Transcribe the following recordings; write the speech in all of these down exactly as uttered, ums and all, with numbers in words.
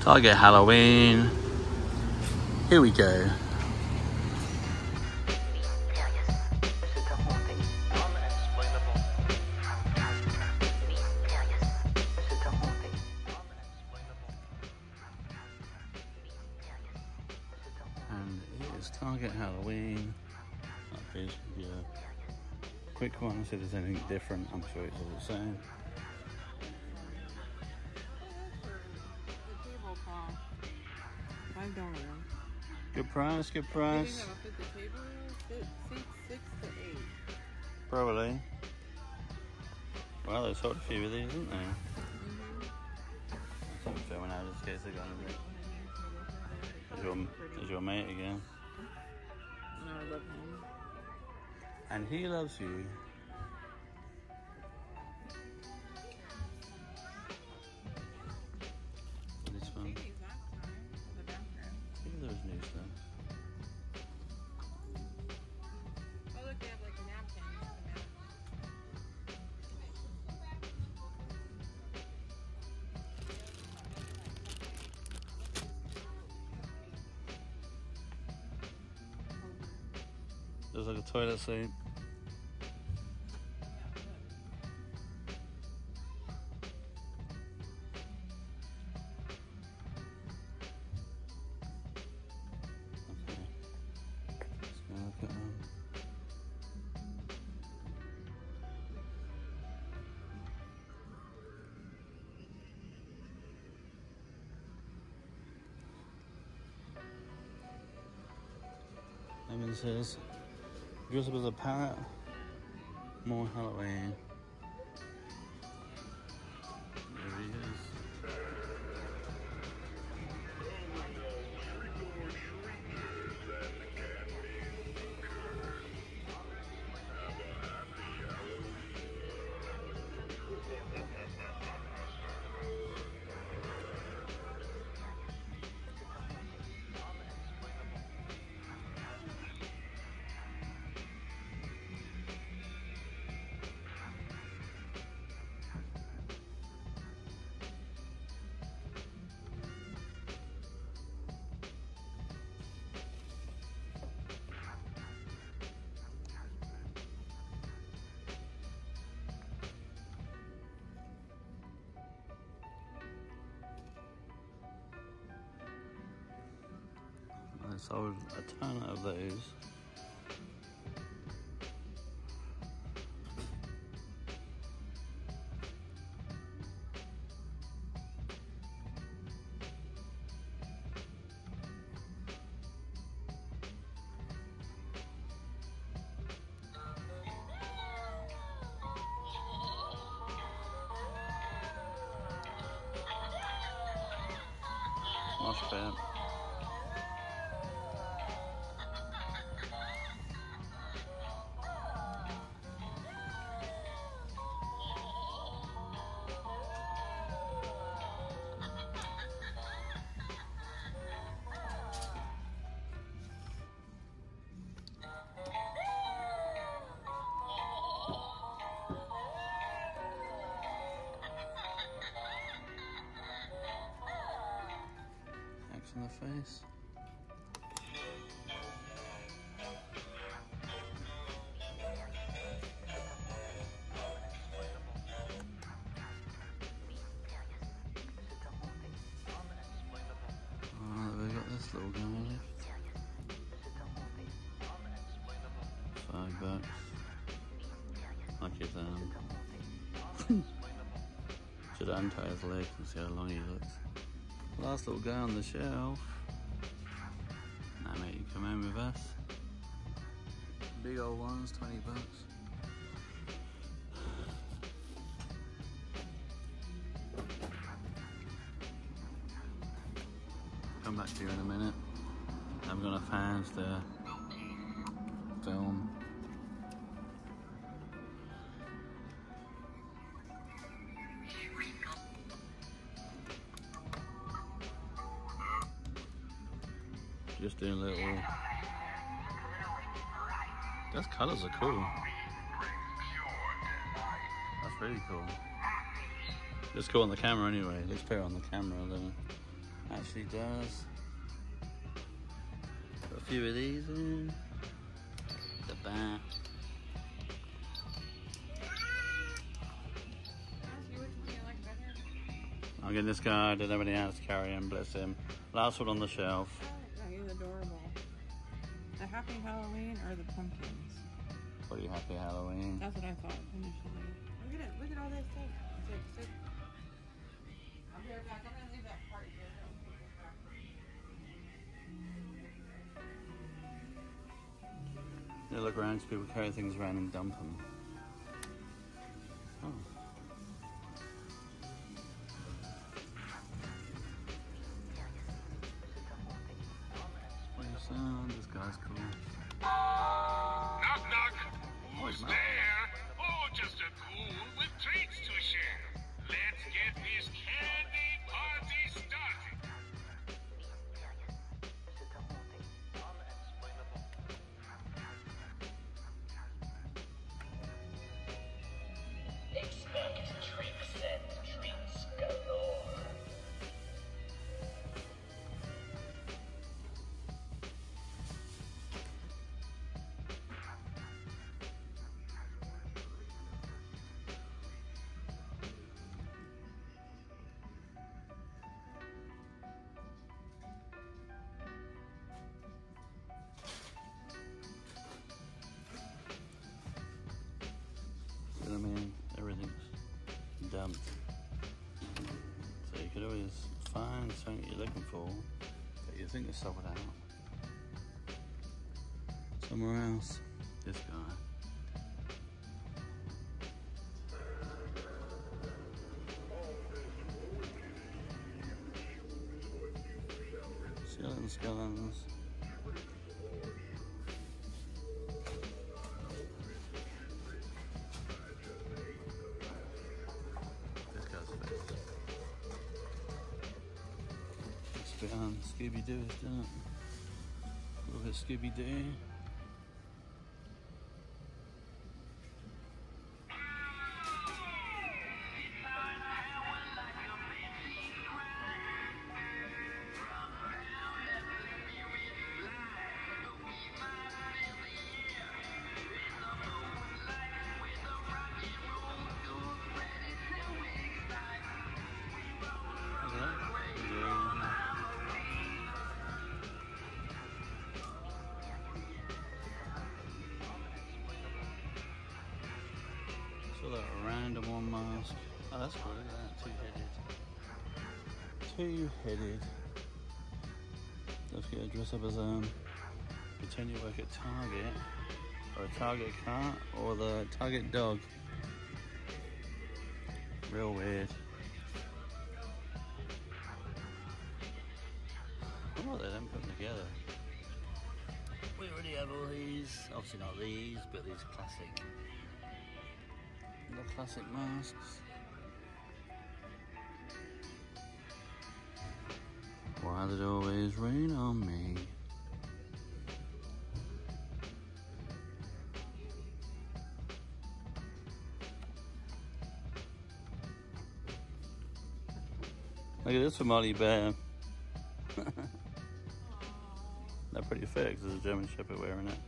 Target Halloween. Here we go. And it is Target Halloween. That is a quick one, see if there's anything different. I'm sure it's all the same. five dollars. Good price, good price. Probably. Well, there's sold a few of these, isn't there? Mm-hmm. I'm filming out just in case they got anything. There's your, there's your mate again. No, I love him. And he loves you. There's like a toilet seat. Evan says, dress up as a parrot, more Halloween. There he sold a ton of those. Wash band. In the face. Alright, we got this little guy left. Five bucks. Lucky then. Should untie his legs and see how long he looks. Last little guy on the shelf. Now mate, you come home with us. Big old ones, twenty bucks. Come back to you in a minute. I'm gonna fans the film. Just doing a little. Those colours are cool. That's really cool. It's cool on the camera anyway. It looks better on the camera than Actually does. Got a few of these on. The back. I'll get this guy. I did everything else carry him, bless him. Last one on the shelf. Oh, he's adorable. The Happy Halloween or the pumpkins? Pretty Happy Halloween. That's what I thought initially. Look at it. Look at all that stuff. It's like, it's like... I'll be right back. I'm going to leave that part here. They look around because people carry things around and dump them. Oh. Oh, this guy's cool. Knock, knock. Who's there? Oh, just a ghoul with treats to share. Let's get this candy party started. Expect tricks and treats galore. I mean, everything's dumped. So you could always find something you're looking for that you think is sold out somewhere else. This guy. Skeleton skeletons. Um, Scooby-Doo is done. A little bit Scooby-Doo. That random one mask. Oh, that's cool. Look at that. Two-headed. Two-headed. Let's get a dress up as um pretend you work at Target. Or a Target cat or the Target dog. Real weird. I wonder they don't put them together. We already have all these. Obviously not these, but these classic. The classic masks. Why did it always rain on me? Look at this from Ollie Bear. That's pretty fair because there's a German Shepherd wearing it.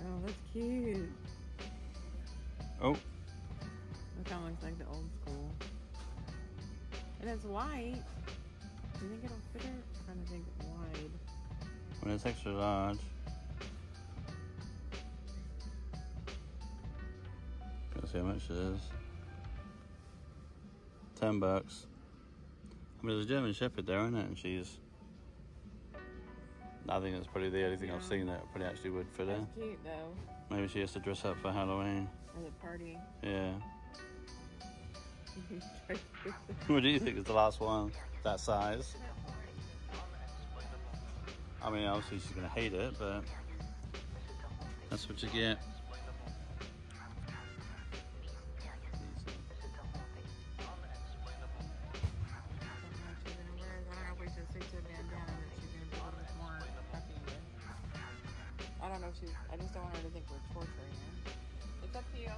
Oh, that's cute. Oh. That kind of looks like the old school. And it's wide. Do you think it'll fit it? I'm trying to think wide. When it's extra large. Gotta see how much it is. Ten bucks. I mean, there's a German Shepherd there, isn't it? And she's... I think that's probably the only thing yeah. I've seen that probably actually would fit in. That's cute though. Maybe she has to dress up for Halloween. Or the party. Yeah. What do you think is the last one? That size? I mean, obviously she's going to hate it, but that's what you get. I don't know if she's, I just don't want her to think we're torturing her. It's up to you.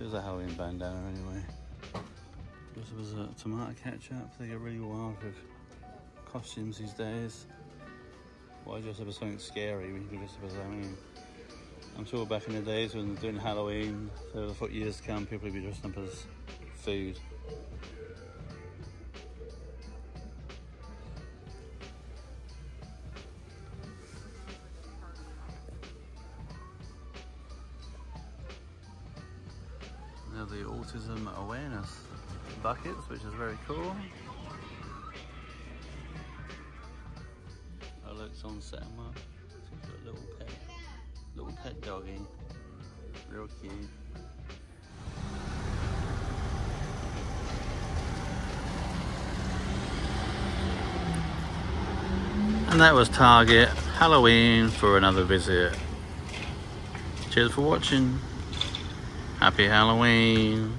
She has a Halloween bandana anyway. This was a tomato ketchup. They get really wild with costumes these days. Why dress up as something scary when you can dress up as Halloween? I'm sure back in the days when doing Halloween, so the foot years to come, people would be dressed up as food. Now the autism awareness buckets, which is very cool. I looked on set them up. She's got a little pet, little pet doggy, real cute. And that was Target Halloween for another visit. Cheers for watching. Happy Halloween.